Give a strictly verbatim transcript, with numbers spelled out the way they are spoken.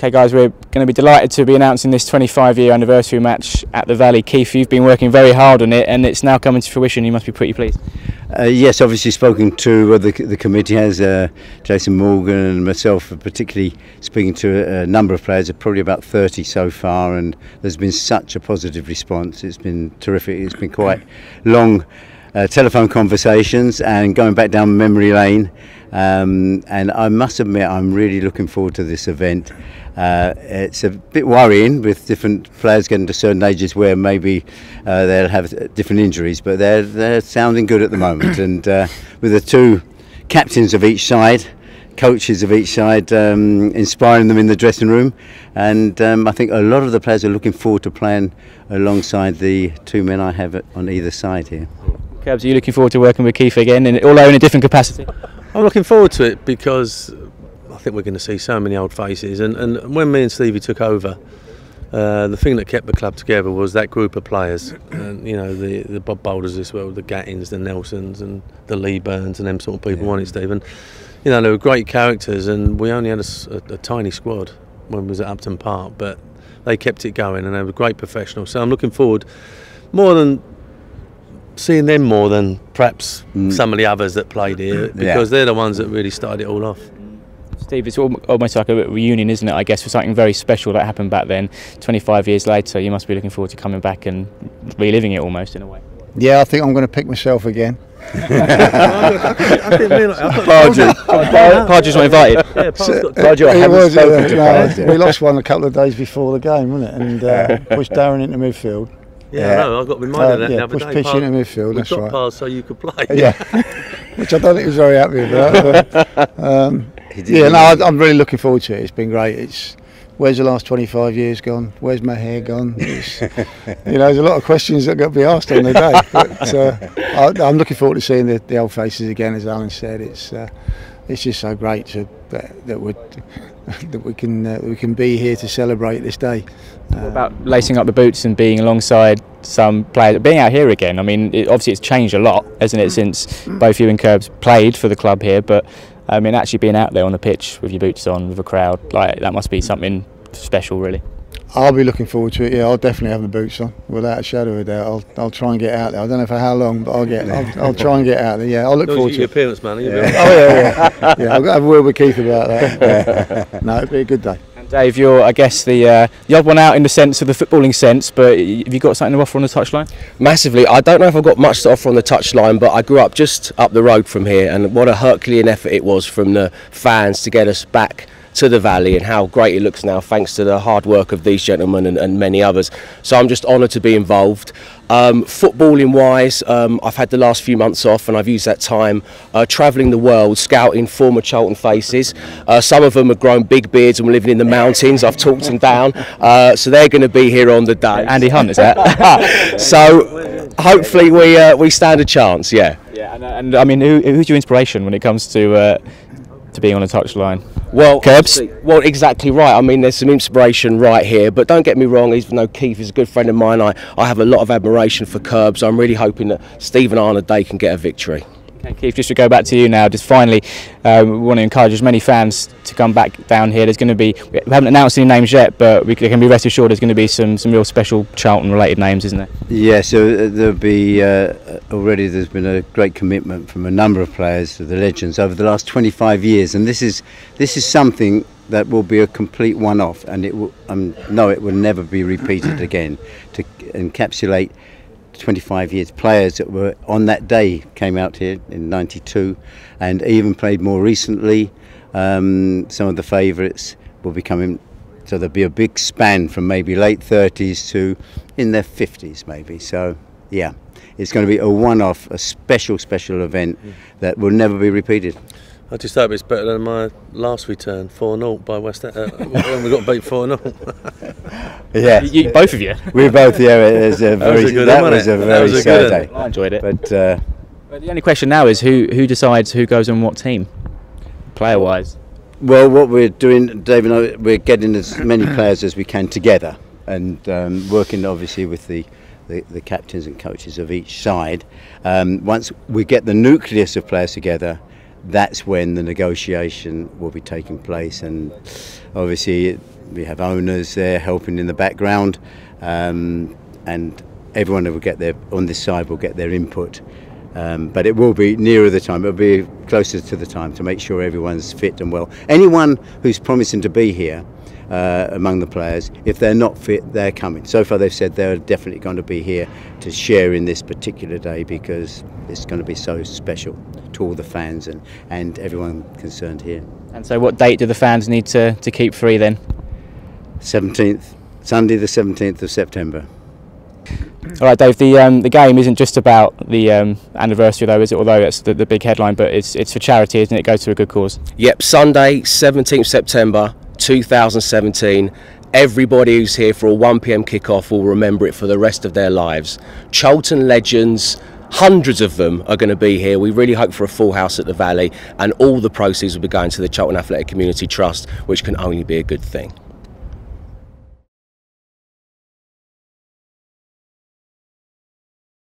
Okay guys, we're going to be delighted to be announcing this twenty-five year anniversary match at the Valley. Keith, you've been working very hard on it and it's now coming to fruition. You must be pretty pleased. Uh, yes, obviously spoken to uh, the, the committee has uh, Jason Morgan and myself, particularly speaking to a, a number of players, probably about thirty so far, and there's been such a positive response. It's been terrific. It's been quite long uh, telephone conversations and going back down memory lane. Um, and I must admit, I'm really looking forward to this event. Uh, it's a bit worrying with different players getting to certain ages where maybe uh, they'll have different injuries, but they're, they're sounding good at the moment. And uh, with the two captains of each side, coaches of each side, um, inspiring them in the dressing room, and um, I think a lot of the players are looking forward to playing alongside the two men I have on either side here. Curbs, are you looking forward to working with Keith again, and although in a different capacity? I'm looking forward to it because I think we're going to see so many old faces, and, and when me and Stevie took over, uh, the thing that kept the club together was that group of players, and, you know, the, the Bob Boulders as well, the Gattins, the Nelsons and the Lee Burns and them sort of people, yeah. Weren't it, Steve? And, you know, they were great characters, and we only had a, a, a tiny squad when we was at Upton Park, but they kept it going and they were great professionals. So I'm looking forward more than seeing them more than perhaps mm. some of the others that played here, because yeah. They're the ones that really started it all off. Steve, it's almost like a reunion, isn't it, I guess, for something very special that happened back then. twenty-five years later, you must be looking forward to coming back and reliving it almost in a way. Yeah, I think I'm going to pick myself again. Pardew, not invited. Yeah, Pardew, no, we lost one a couple of days before the game, wasn't it? And uh, pushed Darren into midfield. Yeah, yeah. No, I got reminded uh, of that yeah, the other push day. Push pitch in midfield, that's right. Pass so you could play. Yeah, which I don't think he was very happy about. But, um, yeah, no, I, I'm really looking forward to it. It's been great. It's where's the last twenty-five years gone? Where's my hair gone? It's, you know, there's a lot of questions that got to be asked on the day. But uh, I, I'm looking forward to seeing the, the old faces again, as Alan said. It's uh, it's just so great to, that, that we that we can uh, we can be here to celebrate this day. What about lacing up the boots and being alongside some players, being out here again? I mean, it, obviously it's changed a lot, hasn't it, since both you and Curbs played for the club here, but I mean, actually being out there on the pitch with your boots on, with a crowd, like that must be something special, really. I'll be looking forward to it, yeah, I'll definitely have the boots on, without a shadow of a doubt. I'll, I'll try and get out there, I don't know for how long, but I'll get, I'll, I'll try and get out there, yeah, I'll look no, forward to your it. Appearance, man, yeah. Oh yeah, yeah, yeah, I've got to have a word with Keith about that, yeah. No, it'll be a good day. Dave, you're, I guess, the, uh, the odd one out in the sense of the footballing sense, but have you got something to offer on the touchline? Massively. I don't know if I've got much to offer on the touchline, but I grew up just up the road from here, and what a Herculean effort it was from the fans to get us back to the Valley, and how great it looks now thanks to the hard work of these gentlemen and, and many others. So I'm just honoured to be involved. Um, footballing wise, um, I've had the last few months off and I've used that time uh, travelling the world, scouting former Charlton faces. Uh, some of them have grown big beards and were living in the mountains. I've talked them down, uh, so they're going to be here on the day. Andy Hunt, is that? So hopefully we uh, we stand a chance, yeah. Yeah, and, and I mean, who, who's your inspiration when it comes to uh, to being on a touchline? Well, Curbs. Well, exactly right. I mean, there's some inspiration right here, but don't get me wrong, even though Keith is a good friend of mine, I, I have a lot of admiration for Curbs. I'm really hoping that Steve and I on a day can get a victory. Okay, Keith, just to go back to you now, just finally, uh, we want to encourage as many fans to come back down here. There's going to be, we haven't announced any names yet, but we can be rest assured there's going to be some, some real special Charlton-related names, isn't there? Yeah, so there'll be, uh, already there's been a great commitment from a number of players to the legends over the last twenty-five years, and this is, this is something that will be a complete one-off, and it will, um, no, it will never be repeated again, to encapsulate twenty-five years. Players that were on that day came out here in ninety-two and even played more recently. Um, some of the favourites will be coming, so there'll be a big span from maybe late thirties to in their fifties maybe. So yeah, it's going to be a one-off, a special special event that will never be repeated. I just hope it's better than my last return, four nil by West Ham, uh, when we got beat four nil. Yeah, you, you, both of you. We both, yeah, it was a very, that was a, good that one, was a very was a good day. I enjoyed it. But, uh, but the only question now is who, who decides who goes on what team, player-wise? Well, what we're doing, Dave and I, we're getting as many players as we can together, and um, working obviously with the The, the captains and coaches of each side. Um, once we get the nucleus of players together, that's when the negotiation will be taking place, and obviously We have owners there helping in the background, um, and everyone who will get their on this side will get their input. Um, but it will be nearer the time, it'll be closer to the time to make sure everyone's fit and well. Anyone who's promising to be here uh, among the players, if they're not fit, they're coming. So far they've said they're definitely going to be here to share in this particular day, because it's going to be so special to all the fans and, and everyone concerned here. And so what date do the fans need to, to keep free then? seventeenth, Sunday the seventeenth of September. All right, Dave, the um, the game isn't just about the um, anniversary, though, is it? Although that's the, the big headline, but it's it's for charity, isn't it? It goes to a good cause. Yep, Sunday, seventeenth September two thousand seventeen. Everybody who's here for a one p m kickoff will remember it for the rest of their lives. Charlton legends, hundreds of them, are going to be here. We really hope for a full house at the Valley, and all the proceeds will be going to the Charlton Athletic Community Trust, which can only be a good thing.